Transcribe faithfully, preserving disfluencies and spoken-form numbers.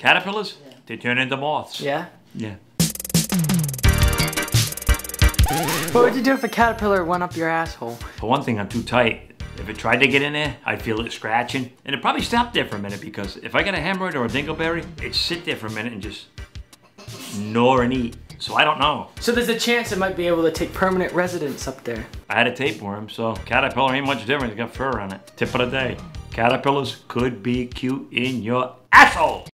Caterpillars? Yeah. They turn into moths. Yeah? Yeah. What would you do if a caterpillar went up your asshole? For one thing, I'm too tight. If it tried to get in there, I'd feel it scratching. And it probably stopped there for a minute, because if I got a hemorrhoid or a dingleberry, it'd sit there for a minute and just gnaw and eat. So I don't know. So there's a chance it might be able to take permanent residence up there. I had a tapeworm, so caterpillar ain't much different. It's got fur on it. Tip of the day. Caterpillars could be cute in your asshole.